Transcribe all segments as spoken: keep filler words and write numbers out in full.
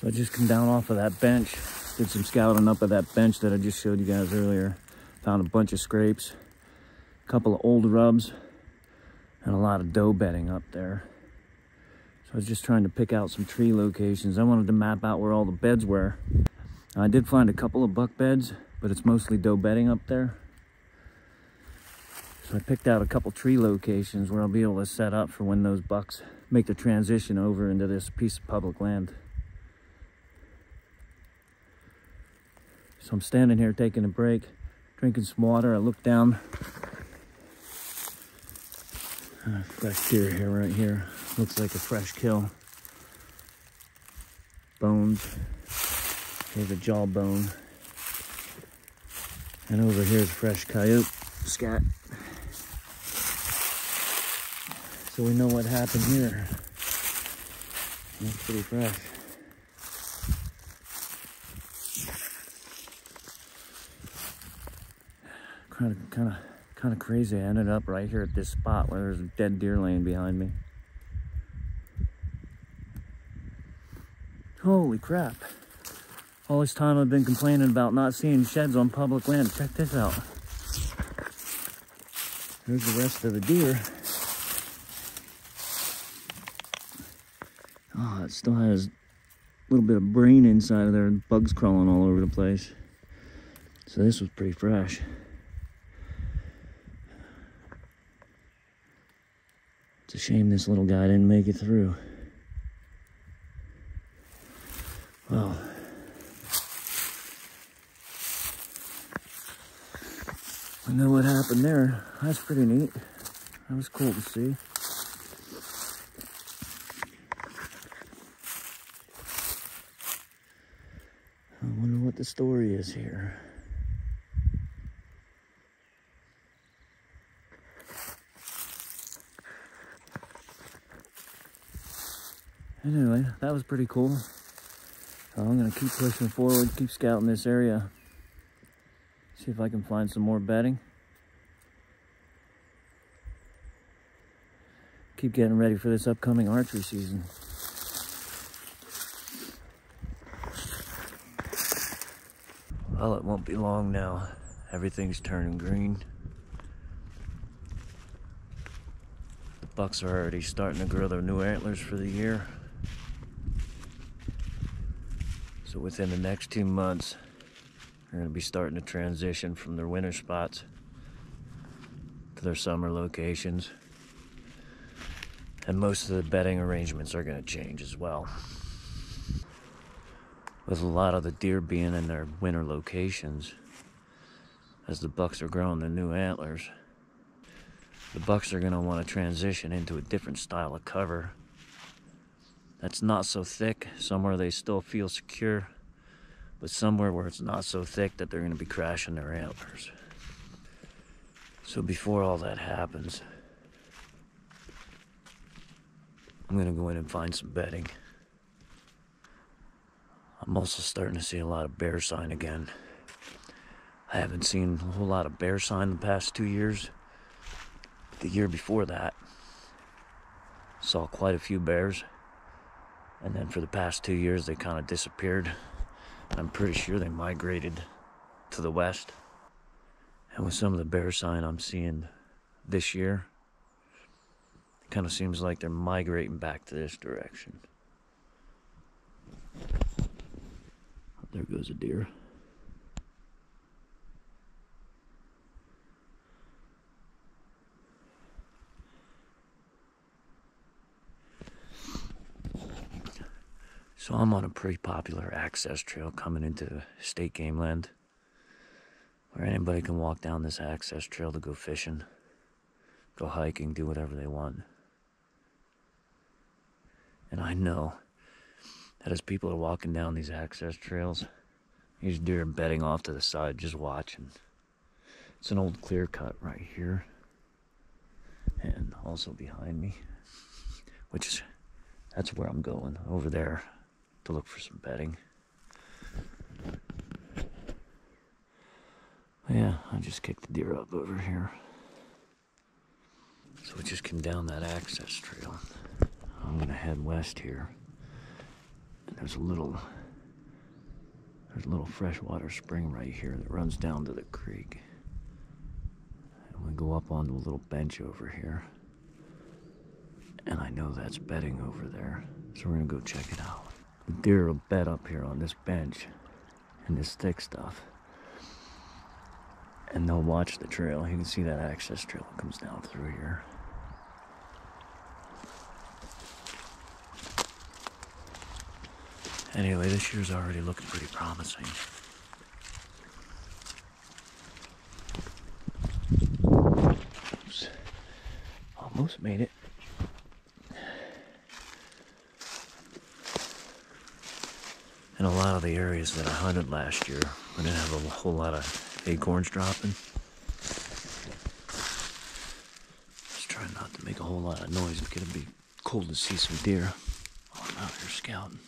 So I just come down off of that bench, did some scouting up at that bench that I just showed you guys earlier. Found a bunch of scrapes, a couple of old rubs, and a lot of doe bedding up there. So I was just trying to pick out some tree locations. I wanted to map out where all the beds were. I did find a couple of buck beds, but it's mostly doe bedding up there. So I picked out a couple tree locations where I'll be able to set up for when those bucks make the transition over into this piece of public land. So I'm standing here taking a break, drinking some water. I look down. Uh, fresh deer here, right here. Looks like a fresh kill. Bones. Here's a jawbone. And over here's a fresh coyote. Scat. So we know what happened here. That's pretty fresh. Kind of, kind of, kind of crazy. I ended up right here at this spot where there's a dead deer laying behind me. Holy crap! All this time I've been complaining about not seeing sheds on public land. Check this out. Here's the rest of the deer. Oh, it still has a little bit of brain inside of there and bugs crawling all over the place. So this was pretty fresh. It's a shame this little guy didn't make it through. Well, I know what happened there. That's pretty neat. That was cool to see. I wonder what the story is here. Anyway, that was pretty cool. So I'm gonna keep pushing forward, keep scouting this area. See if I can find some more bedding. Keep getting ready for this upcoming archery season. Well, it won't be long now. Everything's turning green. The bucks are already starting to grow their new antlers for the year. So within the next two months, they're going to be starting to transition from their winter spots to their summer locations. And most of the bedding arrangements are going to change as well. With a lot of the deer being in their winter locations, as the bucks are growing their new antlers, the bucks are going to want to transition into a different style of cover that's not so thick, somewhere they still feel secure, but somewhere where it's not so thick that they're going to be crashing their antlers. So before all that happens, I'm going to go in and find some bedding. I'm also starting to see a lot of bear sign again. I haven't seen a whole lot of bear sign the past two years. The year before that, saw quite a few bears. And then for the past two years, they kind of disappeared. I'm pretty sure they migrated to the west. And with some of the bear sign I'm seeing this year, it kind of seems like they're migrating back to this direction. There goes a deer. So I'm on a pretty popular access trail coming into state game land, where anybody can walk down this access trail to go fishing, go hiking, do whatever they want. And I know that as people are walking down these access trails, these deer are bedding off to the side, just watching. It's an old clear cut right here, and also behind me, which is, that's where I'm going, over there, to look for some bedding. Yeah, I just kicked the deer up over here. So we just came down that access trail. I'm gonna head west here And there's a little, there's a little freshwater spring right here that runs down to the creek. And we go up onto a little bench over here. And I know that's bedding over there, so we're gonna go check it out. The deer will bed up here on this bench and this thick stuff. And they'll watch the trail. You can see that access trail comes down through here. Anyway, this year's already looking pretty promising. Oops. Almost made it. In a lot of the areas that I hunted last year, we didn't have a whole lot of acorns dropping. Just trying not to make a whole lot of noise. It's gonna be cool to see some deer while I'm out here scouting.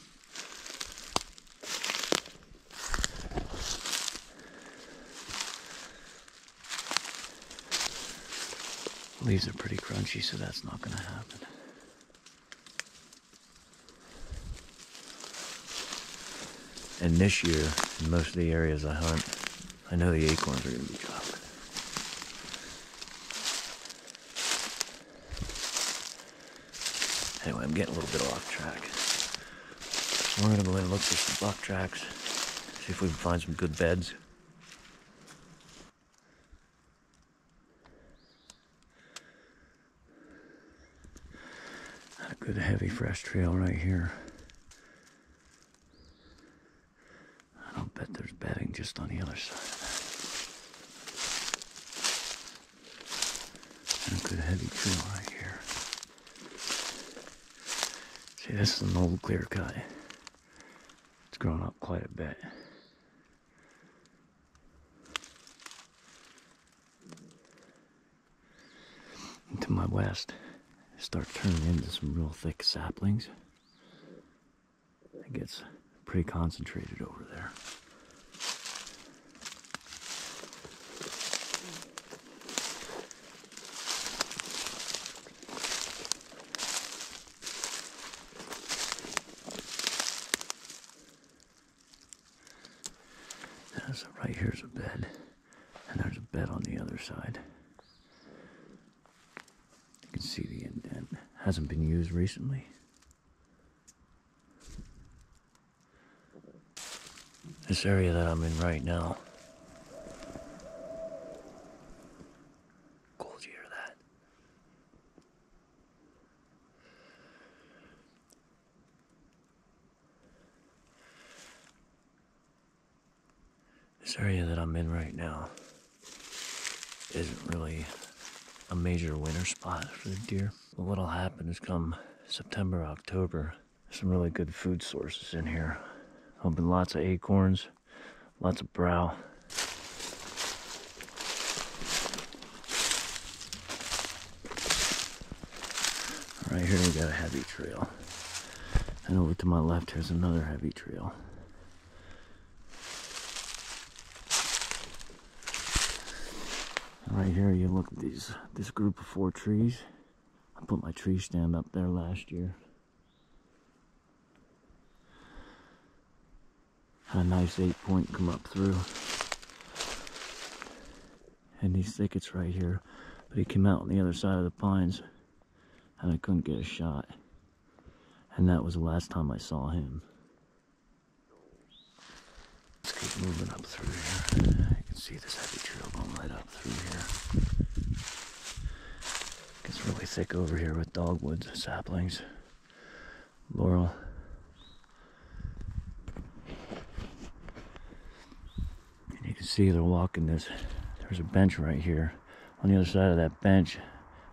Leaves are pretty crunchy, so that's not going to happen. And this year, in most of the areas I hunt, I know the acorns are going to be dropping. Anyway, I'm getting a little bit off track. So we're going to go in and look for some buck tracks, see if we can find some good beds. Good heavy fresh trail right here. I don't bet there's bedding just on the other side of that. And a good heavy trail right here. See, this is an old clear cut. It's grown up quite a bit. And to my west, start turning into some real thick saplings. It gets pretty concentrated over there. Yeah, so right here's a bed, and there's a bed on the other side. See the indent. Hasn't been used recently. This area that I'm in right now. Cool, did you hear that? This area that I'm in right now isn't really a major winter spot for the deer. But what'll happen is come September, October, some really good food sources in here. There'll be lots of acorns, lots of brow. Right here we got a heavy trail. And over to my left, here's another heavy trail. Right here, you look at these, this group of four trees. I put my tree stand up there last year. Had a nice eight point come up through. And these thickets right here. But he came out on the other side of the pines and I couldn't get a shot. And that was the last time I saw him. Let's keep moving up through here. See this heavy trail going right up through here. Gets really thick over here with dogwoods, saplings, laurel. And you can see they're walking this. There's a bench right here. On the other side of that bench,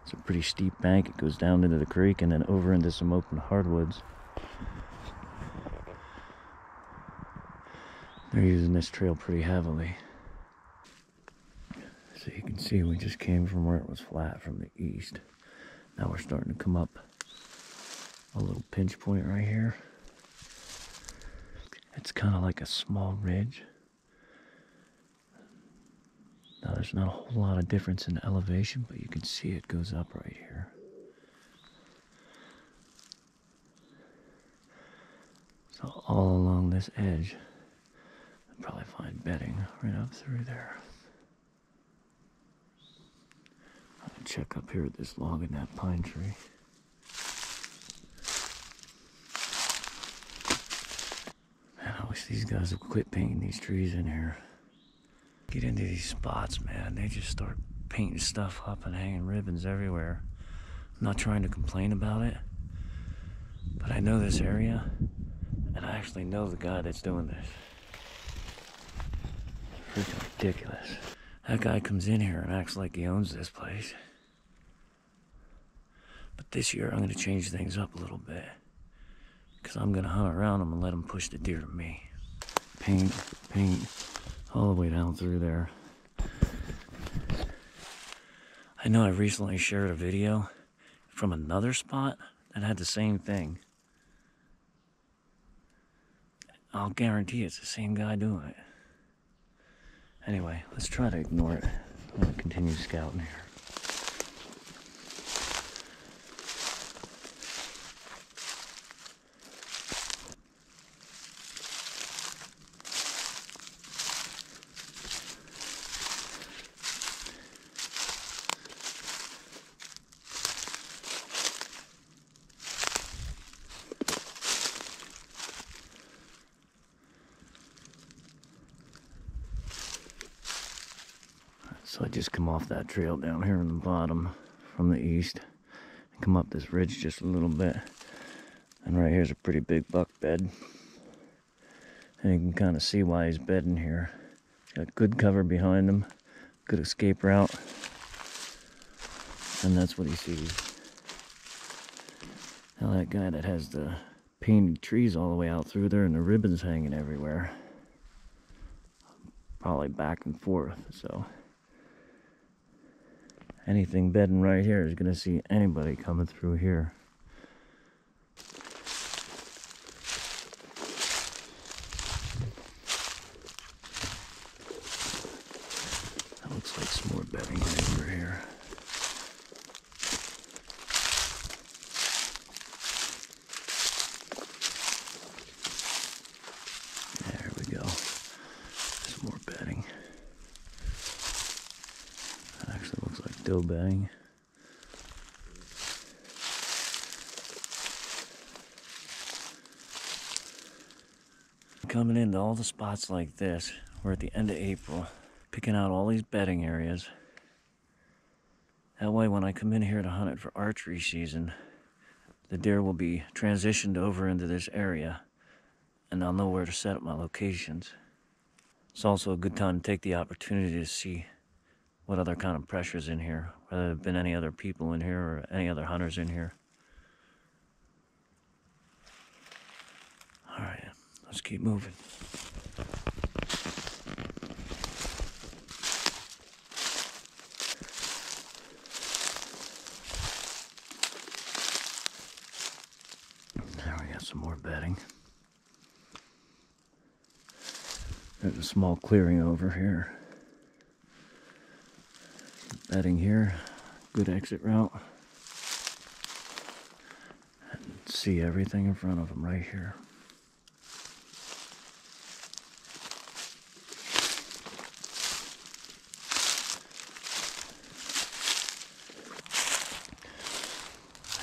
it's a pretty steep bank. It goes down into the creek and then over into some open hardwoods. They're using this trail pretty heavily. So you can see we just came from where it was flat from the east. Now we're starting to come up a little pinch point right here. It's kind of like a small ridge. Now there's not a whole lot of difference in elevation, but you can see it goes up right here. So all along this edge, I'd probably find bedding right up through there. I can check up here at this log in that pine tree. Man, I wish these guys would quit painting these trees in here. Get into these spots, man. They just start painting stuff up and hanging ribbons everywhere. I'm not trying to complain about it, but I know this area, and I actually know the guy that's doing this. It's freaking ridiculous. That guy comes in here and acts like he owns this place. But this year, I'm going to change things up a little bit, because I'm going to hunt around them and let them push the deer to me. Paint, paint, all the way down through there. I know I recently shared a video from another spot that had the same thing. I'll guarantee it's the same guy doing it. Anyway, let's try to ignore it. I'm gonna continue scouting here. So I just come off that trail down here in the bottom from the east and come up this ridge just a little bit. And right here's a pretty big buck bed. And you can kind of see why he's bedding here. Got good cover behind him, good escape route. And that's what he sees. Now that guy that has the painted trees all the way out through there and the ribbons hanging everywhere. Probably back and forth, so. Anything bedding right here is going to see anybody coming through here. That looks like some more bedding right over here. There we go. Some more bedding. That actually looks like still bedding. Coming into all the spots like this, we're at the end of April, picking out all these bedding areas. That way when I come in here to hunt it for archery season, the deer will be transitioned over into this area and I'll know where to set up my locations. It's also a good time to take the opportunity to see what other kind of pressures in here, whether there have been any other people in here or any other hunters in here. All right, let's keep moving. There we got some more bedding. There's a small clearing over here. Bedding here, good exit route, and see everything in front of them right here.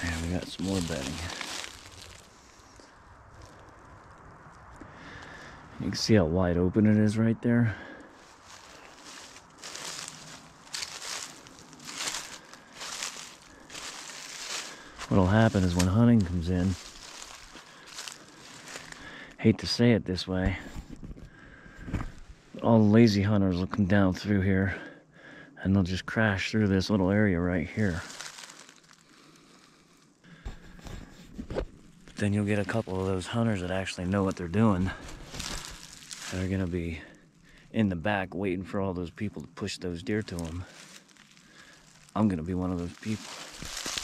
And we got some more bedding. You can see how wide open it is right there. What'll happen is when hunting comes in, hate to say it this way, but all the lazy hunters will come down through here and they'll just crash through this little area right here. But then you'll get a couple of those hunters that actually know what they're doing. They're gonna be in the back waiting for all those people to push those deer to them. I'm gonna be one of those people.